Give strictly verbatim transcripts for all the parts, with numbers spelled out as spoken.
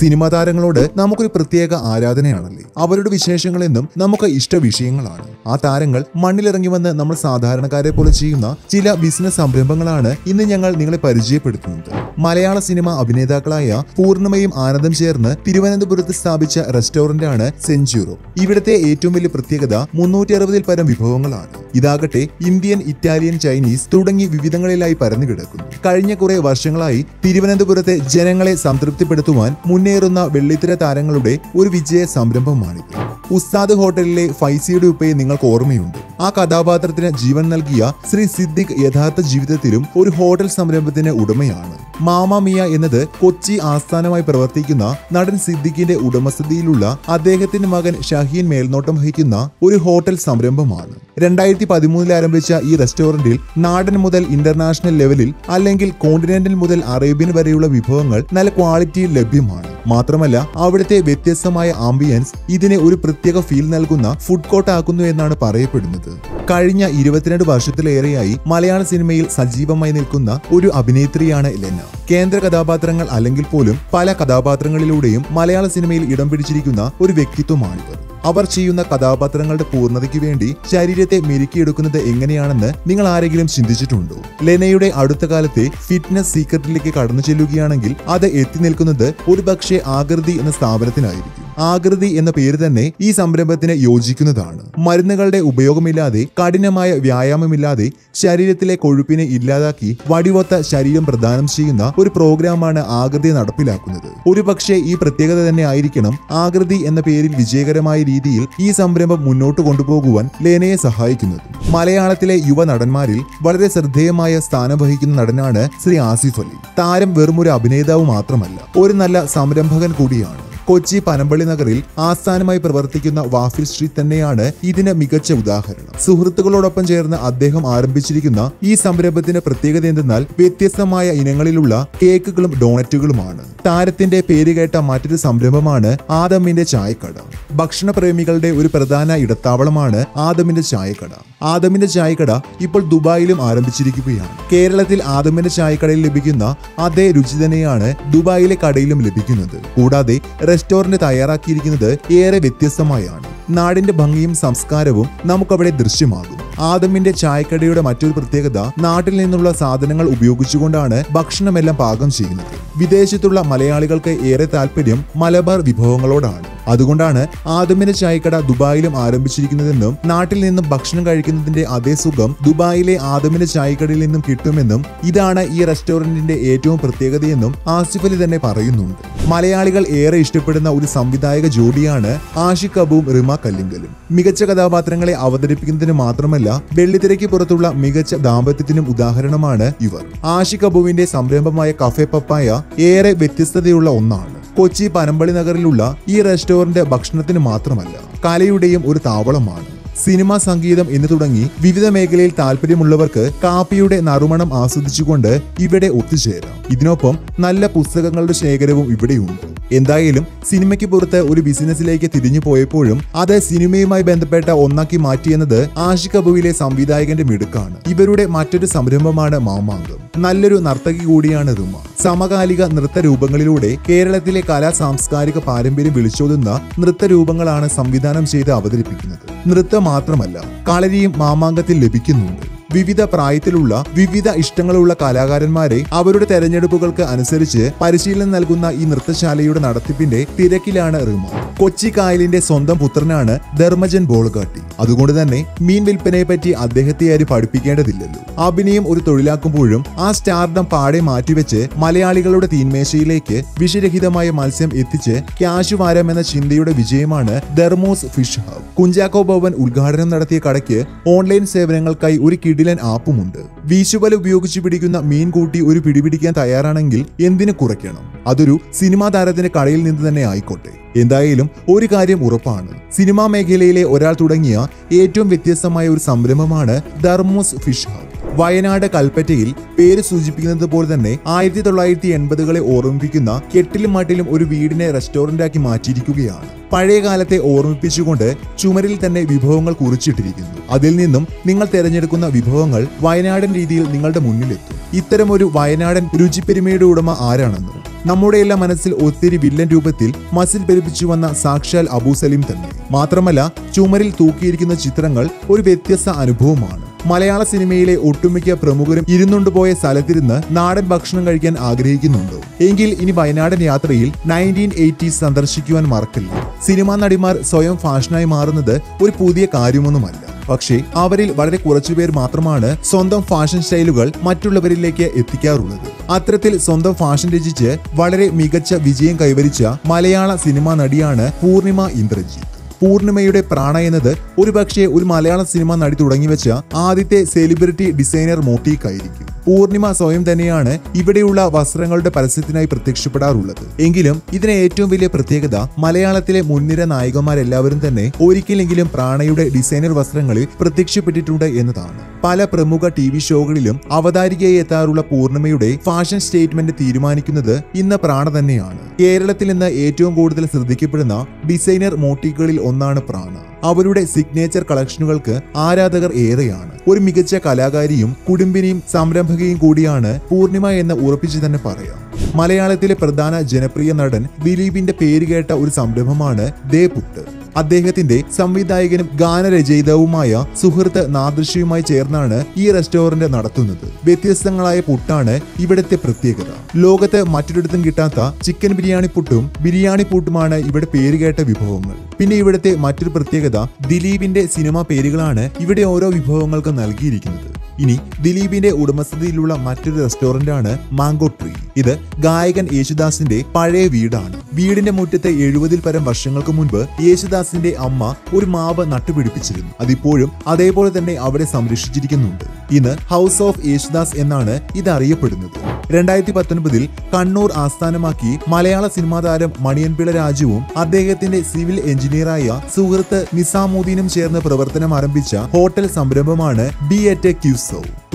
Cinema താരങ്ങളോട് നമുക്കൊരു പ്രത്യേക ആരാധനയാണല്ലേ. അവരുടെ വിശേഷങ്ങളെന്നും നമുക്ക് ഇഷ്ട വിഷയങ്ങളാണ്. ആ താരങ്ങൾ മണ്ണിലിറങ്ങി വന്ന് നമ്മൾ സാധാരണക്കാരെ പോലെ ചെയ്യുന്ന ചില ബിസിനസ് സംരംഭങ്ങളാണ് ഇന്ന് ഞങ്ങൾ നിങ്ങളെ പരിചയപ്പെടുത്തുന്നത്. മലയാള സിനിമ അഭിനേതാക്കളായ പൂർണ്ണിമയും ആനന്ദം ചേർന്ന് തിരുവനന്തപുരത്ത് സ്ഥാപിച്ച റെസ്റ്റോറന്റ് ആണ് സെഞ്ചുറോ. ഇവിടുത്തെ ഏറ്റവും വലിയ പ്രത്യേകത മുന്നൂറ്റി അറുപതിൽ പരം വിഭവങ്ങളാണ്. ഇതാകട്ടെ ഇന്ത്യൻ, ഇറ്റാലിയൻ, ചൈനീസ് തുടങ്ങി വിവിധങ്ങളിലായി പരന്നു കിടക്കുന്നു. കഴിഞ്ഞ കുറെ വർഷങ്ങളായി തിരുവനന്തപുരത്തെ ജനങ്ങളെ സംതൃപ്തിപ്പെടുത്തുവാൻ മുന്നേറുന്ന വെള്ളിത്തിര താരങ്ങളുടെ ഒരു വിജയ സംരംഭമാണിത്. ഉസ്താദ് ഹോട്ടലിലെ ഫൈസിയുടെ ഉപ്പയെ നിങ്ങൾക്ക് ഓർമ്മയുണ്ട്. ആ കഥാപാത്രത്തിന് ജീവൻ നൽകിയ ശ്രീ സിദ്ദിഖ് യഥാർത്ഥ ജീവിതത്തിലും ഒരു ഹോട്ടൽ സംരംഭത്തിന് ഉടമയാണ്. മാമാമിയ എന്നത് കൊച്ചി ആസ്ഥാനമായി പ്രവർത്തിക്കുന്ന നടൻ സിദ്ദിഖിന്റെ ഉടമസ്ഥതയിലുള്ള അദ്ദേഹത്തിന്റെ മകൻ ഷഹീൻ മേൽനോട്ടം വഹിക്കുന്ന ഒരു ഹോട്ടൽ സംരംഭമാണ്. രണ്ടായിരത്തി പതിമൂന്നിൽ ആരംഭിച്ച ഈ റെസ്റ്റോറന്റിൽ നാടൻ മുതൽ ഇന്റർനാഷണൽ ലെവലിൽ അല്ലെങ്കിൽ കോണ്ടിനെന്റൽ മുതൽ അറേബ്യൻ വരെയുള്ള വിഭവങ്ങൾ നല്ല ക്വാളിറ്റിയിൽ ലഭ്യമാണ്. മാത്രമല്ല അവിടുത്തെ വ്യത്യസ്തമായ ആംബിയൻസ് ഇതിനെ ഒരു പ്രത്യേക ഫീൽ നൽകുന്ന ഫുഡ് കോർട്ട് ആക്കുന്നു എന്നാണ് പറയപ്പെടുന്നത്. കഴിഞ്ഞ ഇരുപത്തിരണ്ട് വർഷത്തിലേറെയായി മലയാള സിനിമയിൽ സജീവമായി നിൽക്കുന്ന ഒരു അഭിനേത്രിയാണ് ലെന. കേന്ദ്ര കഥാപാത്രങ്ങൾ അല്ലെങ്കിൽ പോലും പല കഥാപാത്രങ്ങളിലൂടെയും മലയാള സിനിമയിൽ ഇടം പിടിച്ചിരിക്കുന്ന ഒരു വ്യക്തിത്വമാണിവർ. അവർ ചെയ്യുന്ന കഥാപാത്രങ്ങളുടെ പൂർണ്ണതയ്ക്ക് വേണ്ടി ശരീരത്തെ മെരുക്കിയെടുക്കുന്നത് എങ്ങനെയാണെന്ന് നിങ്ങൾ ആരെങ്കിലും ചിന്തിച്ചിട്ടുണ്ടോ? ലെനയുടെ അടുത്ത കാലത്തെ ഫിറ്റ്നസ് സീക്രട്ടിലേക്ക് കടന്നു ചെല്ലുകയാണെങ്കിൽ അത് എത്തി നിൽക്കുന്നത് ഒരുപക്ഷെ ആകൃതി എന്ന സ്ഥാപനത്തിനായിരിക്കും. ആകൃതി എന്ന പേര് തന്നെ ഈ സംരംഭത്തിന് യോജിക്കുന്നതാണ്. മരുന്നുകളുടെ ഉപയോഗമില്ലാതെ, കഠിനമായ വ്യായാമമില്ലാതെ, ശരീരത്തിലെ കൊഴുപ്പിനെ ഇല്ലാതാക്കി വടിവൊത്ത ശരീരം പ്രദാനം ചെയ്യുന്ന ഒരു പ്രോഗ്രാമാണ് ആകൃതി നടപ്പിലാക്കുന്നത്. ഒരുപക്ഷെ ഈ പ്രത്യേകത തന്നെ ആയിരിക്കണം ആകൃതി എന്ന പേരിൽ വിജയകരമായ രീതിയിൽ ഈ സംരംഭം മുന്നോട്ട് കൊണ്ടുപോകുവാൻ ലേനയെ സഹായിക്കുന്നത്. മലയാളത്തിലെ യുവ നടന്മാരിൽ വളരെ ശ്രദ്ധേയമായ സ്ഥാനം വഹിക്കുന്ന നടനാണ് ശ്രീ ആസിഫ് അലി. താരം വെറുമൊരു അഭിനേതാവ് മാത്രമല്ല, ഒരു നല്ല സംരംഭകൻ കൂടിയാണ്. കൊച്ചി പനമ്പള്ളി നഗറിൽ ആസ്ഥാനമായി പ്രവർത്തിക്കുന്ന വാഫിൽ സ്ട്രീറ്റ് തന്നെയാണ് ഇതിന് മികച്ച ഉദാഹരണം. സുഹൃത്തുക്കളോടൊപ്പം ചേർന്ന് അദ്ദേഹം ആരംഭിച്ചിരിക്കുന്ന ഈ സംരംഭത്തിന്റെ പ്രത്യേകത എന്തെന്നാൽ വ്യത്യസ്തമായ ഇനങ്ങളിലുള്ള കേക്കുകളും ഡോണറ്റുകളുമാണ്. താരത്തിന്റെ പേരുകേട്ട മറ്റൊരു സംരംഭമാണ് ആദമിന്റെ ചായക്കട. ഭക്ഷണപ്രേമികളുടെ ഒരു പ്രധാന ഇടത്താവളമാണ് ആദമിന്റെ ചായക്കട. ആദമിന്റെ ചായക്കട ഇപ്പോൾ ദുബായിലും ആരംഭിച്ചിരിക്കുകയാണ്. കേരളത്തിൽ ആദമിന്റെ ചായക്കടയിൽ ലഭിക്കുന്ന അതേ രുചി തന്നെയാണ് ദുബായിലെ കടയിലും ലഭിക്കുന്നത്. കൂടാതെ റെസ്റ്റോറന്റ് തയ്യാറാക്കിയിരിക്കുന്നത് ഏറെ വ്യത്യസ്തമായാണ്. നാടിന്റെ ഭംഗിയും സംസ്കാരവും നമുക്കവിടെ ദൃശ്യമാകും. ആദമിന്റെ ചായക്കടയുടെ മറ്റൊരു പ്രത്യേകത നാട്ടിൽ നിന്നുള്ള സാധനങ്ങൾ ഉപയോഗിച്ചുകൊണ്ടാണ് ഭക്ഷണമെല്ലാം പാകം ചെയ്യുന്നത്. വിദേശത്തുള്ള മലയാളികൾക്ക് ഏറെ താല്പര്യം മലബാർ വിഭവങ്ങളോടാണ്. അതുകൊണ്ടാണ് ആദമിന്റെ ചായക്കട ദുബായിലും ആരംഭിച്ചിരിക്കുന്നതെന്നും നാട്ടിൽ നിന്നും ഭക്ഷണം കഴിക്കുന്നതിന്റെ അതേ സുഖം ദുബായിലെ ആദമിന്റെ ചായക്കടയിൽ നിന്നും കിട്ടുമെന്നും ഇതാണ് ഈ റെസ്റ്റോറന്റിന്റെ ഏറ്റവും പ്രത്യേകതയെന്നും ആസിഫ് അലി തന്നെ പറയുന്നുണ്ട്. മലയാളികൾ ഏറെ ഇഷ്ടപ്പെടുന്ന ഒരു സംവിധായക ജോഡിയാണ് ആഷിഖ് അബുവും റിമ കല്ലിങ്കലും. മികച്ച കഥാപാത്രങ്ങളെ അവതരിപ്പിക്കുന്നതിന് മാത്രമല്ല വെള്ളിത്തിരയ്ക്ക് പുറത്തുള്ള മികച്ച ദാമ്പത്യത്തിനും ഉദാഹരണമാണ് ഇവർ. ആഷിഖ് അബുവിന്റെ സംരംഭമായ കഫേ പപ്പായ ഏറെ വ്യത്യസ്തതയുള്ള ഒന്നാണ്. കൊച്ചി പനമ്പള്ളി നഗറിലുള്ള ഈ റെസ്റ്റോറന്റ് ഭക്ഷണത്തിന് മാത്രമല്ല കലയുടെയും ഒരു താവളമാണ്. സിനിമ, സംഗീതം എന്ന് തുടങ്ങി വിവിധ മേഖലയിൽ താല്പര്യമുള്ളവർക്ക് കാപ്പിയുടെ നറുമണം ആസ്വദിച്ചുകൊണ്ട് ഇവിടെ ഒത്തുചേരാം. ഇതിനൊപ്പം നല്ല പുസ്തകങ്ങളുടെ ശേഖരവും ഇവിടെയുണ്ട്. എന്തായാലും സിനിമയ്ക്ക് പുറത്ത് ഒരു ബിസിനസ്സിലേക്ക് തിരിഞ്ഞു പോയപ്പോഴും അത് സിനിമയുമായി ബന്ധപ്പെട്ട ഒന്നാക്കി മാറ്റിയെന്നത് ആഷിഖ് അബുവിലെ സംവിധായകന്റെ മിടുക്കാണ്. ഇവരുടെ മറ്റൊരു സംരംഭമാണ് മാമാങ്കം. നല്ലൊരു നർത്തകി കൂടിയാണ് റിമ. സമകാലിക നൃത്ത രൂപങ്ങളിലൂടെ കേരളത്തിലെ കലാ സാംസ്കാരിക പാരമ്പര്യം വിളിച്ചോതുന്ന നൃത്ത രൂപങ്ങളാണ് സംവിധാനം ചെയ്ത് അവതരിപ്പിക്കുന്നത്. നൃത്തം മാത്രമല്ല കളരിയും മാമാങ്കത്തിൽ ലഭിക്കുന്നുണ്ട്. വിവിധ പ്രായത്തിലുള്ള വിവിധ ഇഷ്ടങ്ങളുള്ള കലാകാരന്മാരെ അവരുടെ തെരഞ്ഞെടുപ്പുകൾക്ക് അനുസരിച്ച് പരിശീലനം നൽകുന്ന ഈ നൃത്തശാലയുടെ നടത്തിപ്പിന്റെ തിരക്കിലാണ് റിമ. കൊച്ചി കായലിന്റെ സ്വന്തം പുത്രനാണ് ധർമ്മജൻ ബോൾഗാട്ടി. അതുകൊണ്ട് തന്നെ മീൻ വിൽപ്പനയെപ്പറ്റി അദ്ദേഹത്തെ ആരും പഠിപ്പിക്കേണ്ടതില്ലല്ലോ. അഭിനയം ഒരു തൊഴിലാക്കുമ്പോഴും ആ സ്റ്റാർഡം പാടെ മാറ്റിവെച്ച് മലയാളികളുടെ തീന്മേശയിലേക്ക് വിഷരഹിതമായ മത്സ്യം എത്തിച്ച് ക്യാഷ് വാരം എന്ന ചിന്തയുടെ വിജയമാണ് ധർമ്മോസ് ഫിഷ് ഹബ്. കുഞ്ചാക്കോ ബോബൻ ഉദ്ഘാടനം നടത്തിയ കടയ്ക്ക് ഓൺലൈൻ സേവനങ്ങൾക്കായി ഒരു കിടിലൻ ആപ്പുമുണ്ട്. വീശുവല ഉപയോഗിച്ച് പിടിക്കുന്ന മീൻ കൂട്ടി ഒരു പിടിപിടിക്കാൻ തയ്യാറാണെങ്കിൽ എന്തിനു കുറയ്ക്കണം? അതൊരു സിനിമാ താരത്തിന്റെ കടയിൽ നിന്ന് തന്നെ ആയിക്കോട്ടെ. എന്തായാലും ഒരു കാര്യം ഉറപ്പാണ്, സിനിമാ മേഖലയിലെ ഒരാൾ തുടങ്ങിയ ഏറ്റവും വ്യത്യസ്തമായ ഒരു സംരംഭമാണ് ധർമ്മോസ് ഫിഷ് ഹബ്. വയനാട് കൽപ്പറ്റയിൽ പേര് സൂചിപ്പിക്കുന്നത് പോലെ തന്നെ ആയിരത്തി തൊള്ളായിരത്തി എൺപതുകളെ ഓർമ്മിപ്പിക്കുന്ന കെട്ടിലും മട്ടിലും ഒരു വീടിനെ റെസ്റ്റോറന്റാക്കി മാറ്റിയിരിക്കുകയാണ്. പഴയ കാലത്തെ ഓർമ്മിപ്പിച്ചുകൊണ്ട് ചുമരിൽ തന്നെ വിഭവങ്ങൾ കുറിച്ചിട്ടിരിക്കുന്നു. അതിൽ നിന്നും നിങ്ങൾ തിരഞ്ഞെടുക്കുന്ന വിഭവങ്ങൾ വയനാടൻ രീതിയിൽ നിങ്ങളുടെ മുന്നിലെത്തും. ഇത്തരമൊരു വയനാടൻ രുചിപ്പെരുമയുടെ ഉടമ ആരാണെന്നും നമ്മുടെ എല്ലാ മനസ്സിൽ ഒത്തിരി വില്ലൻ രൂപത്തിൽ മസിൽ പെരുപ്പിച്ചു വന്ന സാക്ഷാൽ അബൂ സലീം തന്നെ. മാത്രമല്ല ചുമരിൽ തൂക്കിയിരിക്കുന്ന ചിത്രങ്ങൾ ഒരു വ്യത്യസ്ത അനുഭവമാണ്. മലയാള സിനിമയിലെ ഒട്ടുമിക്ക പ്രമുഖരും ഇരുന്നുകൊണ്ടുപോയ സ്ഥലത്തിരുന്ന് നാടൻ ഭക്ഷണം കഴിക്കാൻ ആഗ്രഹിക്കുന്നുണ്ട് എങ്കിൽ ഇനി വയനാടൻ യാത്രയിൽ നയൻറ്റീൻ എയ്റ്റീസ് സന്ദർശിക്കുവാൻ മറക്കില്ല. സിനിമാ നടിമാർ സ്വയം ഫാഷനായി മാറുന്നത് ഒരു പുതിയ കാര്യമൊന്നുമല്ല, പക്ഷേ അവരിൽ വളരെ കുറച്ചുപേർ മാത്രമാണ് സ്വന്തം ഫാഷൻ സ്റ്റൈലുകൾ മറ്റുള്ളവരിലേക്ക് എത്തിക്കാറുള്ളത്. അത്തരത്തിൽ സ്വന്തം ഫാഷൻ രചിച്ച് വളരെ മികച്ച വിജയം കൈവരിച്ച മലയാള സിനിമാ നടിയാണ് പൂർണിമ ഇന്ദ്രജിത്ത്. പൂർണിമയുടെ പ്രാണ എന്നത് ഒരുപക്ഷെ ഒരു മലയാള സിനിമ നടി തുടങ്ങിവെച്ച ആദ്യത്തെ സെലിബ്രിറ്റി ഡിസൈനർ മോട്ടീഫ് ആയിരിക്കും. പൂർണിമ സ്വയം തന്നെയാണ് ഇവിടെയുള്ള വസ്ത്രങ്ങളുടെ പരസ്യത്തിനായി പ്രത്യക്ഷപ്പെടാറുള്ളത്. എങ്കിലും ഇതിന് ഏറ്റവും വലിയ പ്രത്യേകത മലയാളത്തിലെ മുൻനിര നായികമാരെല്ലാവരും തന്നെ ഒരിക്കലെങ്കിലും പ്രാണയുടെ ഡിസൈനർ വസ്ത്രങ്ങളിൽ പ്രത്യക്ഷപ്പെട്ടിട്ടുണ്ട് എന്നതാണ്. പല പ്രമുഖ ടി വി ഷോകളിലും അവതാരികയായി എത്താറുള്ള പൂർണിമയുടെ ഫാഷൻ സ്റ്റേറ്റ്മെന്റ് തീരുമാനിക്കുന്നത് ഇന്ന് പ്രാണ തന്നെയാണ്. കേരളത്തിൽ ഇന്ന് ഏറ്റവും കൂടുതൽ ശ്രദ്ധിക്കപ്പെടുന്ന ഡിസൈനർ മോട്ടീഫുകളിൽ ഒന്നാണ് പ്രാണ. അവരുടെ സിഗ്നേച്ചർ കളക്ഷനുകൾക്ക് ആരാധകർ ഏറെയാണ്. ഒരു മികച്ച കലാകാരിയും കുടുംബിനിയും സംരംഭകയും കൂടിയാണ് പൂർണിമ എന്ന് ഉറപ്പിച്ചു തന്നെ പറയാം. മലയാളത്തിലെ പ്രധാന ജനപ്രിയ നടൻ ദിലീപിന്റെ പേരുകേട്ട ഒരു സംരംഭമാണ് ദേ പുട്ട്. അദ്ദേഹത്തിന്റെ സംവിധായകനും ഗാനരചയിതാവുമായ സുഹൃത്ത് നാദൃശ്യയുമായി ചേർന്നാണ് ഈ റെസ്റ്റോറന്റ് നടത്തുന്നത്. വ്യത്യസ്തങ്ങളായ പുട്ടാണ് ഇവിടുത്തെ പ്രത്യേകത. ലോകത്ത് മറ്റൊരിടത്തും കിട്ടാത്ത ചിക്കൻ ബിരിയാണി പുട്ടും ബിരിയാണി പുട്ടുമാണ് ഇവിടെ പേരുകേട്ട വിഭവങ്ങൾ. പിന്നെ ഇവിടുത്തെ മറ്റൊരു പ്രത്യേകത ദിലീപിന്റെ സിനിമാ പേരുകളാണ് ഇവിടെ ഓരോ വിഭവങ്ങൾക്കും നൽകിയിരിക്കുന്നത്. ഇനി ദിലീപിന്റെ ഉടമസ്ഥതയിലുള്ള മറ്റൊരു റെസ്റ്റോറന്റാണ് മാംഗോ ട്രീ. ഇത് ഗായകൻ യേശുദാസിന്റെ പഴയ വീടാണ്. വീടിന്റെ മുറ്റത്തെ എഴുപതിൽ പരം വർഷങ്ങൾക്ക് മുൻപ് യേശുദാസിന്റെ അമ്മ ഒരു മാവ് നട്ടുപിടിപ്പിച്ചിരുന്നു. അതിപ്പോഴും അതേപോലെ തന്നെ അവിടെ സംരക്ഷിച്ചിരിക്കുന്നുണ്ട്. ഇന്ന് ഹൗസ് ഓഫ് യേശുദാസ് എന്നാണ് ഇത് അറിയപ്പെടുന്നത്. രണ്ടായിരത്തി പത്തൊൻപതിൽ കണ്ണൂർ ആസ്ഥാനമാക്കി മലയാള സിനിമാ താരം മണിയൻപിള്ള രാജുവും അദ്ദേഹത്തിന്റെ സിവിൽ എഞ്ചിനീയറായ സുഹൃത്ത് നിസാമുദ്ദീനും ചേർന്ന് പ്രവർത്തനം ആരംഭിച്ച ഹോട്ടൽ സംരംഭമാണ് ബി എറ്റ് ക്യൂസോ.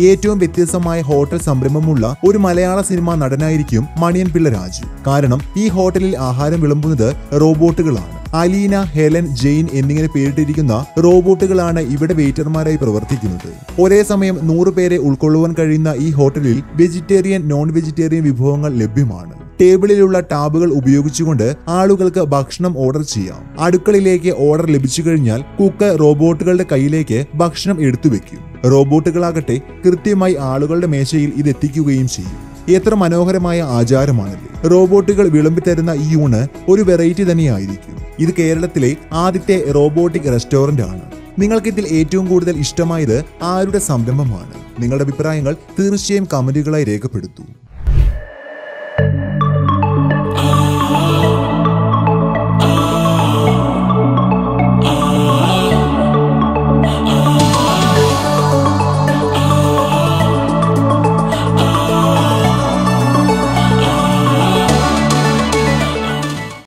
ഏറ്റവും വ്യത്യസ്തമായ ഹോട്ടൽ സംരംഭമുള്ള ഒരു മലയാള സിനിമാ നടനായിരിക്കും മണിയൻപിള്ള രാജു. കാരണം ഈ ഹോട്ടലിൽ ആഹാരം വിളമ്പുന്നത് റോബോട്ടുകളാണ്. അലീന, ഹെലൻ, ജെയിൻ എന്നിങ്ങനെ പേരിട്ടിരിക്കുന്ന റോബോട്ടുകളാണ് ഇവിടെ വെയിറ്റർമാരായി പ്രവർത്തിക്കുന്നത്. ഒരേ സമയം നൂറ് പേരെ ഉൾക്കൊള്ളുവാൻ കഴിയുന്ന ഈ ഹോട്ടലിൽ വെജിറ്റേറിയൻ, നോൺ വെജിറ്റേറിയൻ വിഭവങ്ങൾ ലഭ്യമാണ്. ടേബിളിലുള്ള ടാബുകൾ ഉപയോഗിച്ചുകൊണ്ട് ആളുകൾക്ക് ഭക്ഷണം ഓർഡർ ചെയ്യാം. അടുക്കളയിലേക്ക് ഓർഡർ ലഭിച്ചു കഴിഞ്ഞാൽ കുക്ക് റോബോട്ടുകളുടെ കയ്യിലേക്ക് ഭക്ഷണം എടുത്തുവെക്കും. റോബോട്ടുകളാകട്ടെ കൃത്യമായി ആളുകളുടെ മേശയിൽ ഇത് എത്തിക്കുകയും ചെയ്യും. എത്ര മനോഹരമായ ആചാരമാണല്ലേ! റോബോട്ടുകൾ വിളമ്പിത്തരുന്ന ഈ ഊണ് ഒരു വെറൈറ്റി തന്നെയായിരിക്കും. ഇത് കേരളത്തിലെ ആദ്യത്തെ റോബോട്ടിക് റെസ്റ്റോറന്റ് ആണ്. നിങ്ങൾക്കിതിൽ ഏറ്റവും കൂടുതൽ ഇഷ്ടമായത് ആരുടെ സംരംഭമാണ്? നിങ്ങളുടെ അഭിപ്രായങ്ങൾ തീർച്ചയായും കമന്റുകളായി രേഖപ്പെടുത്തൂ.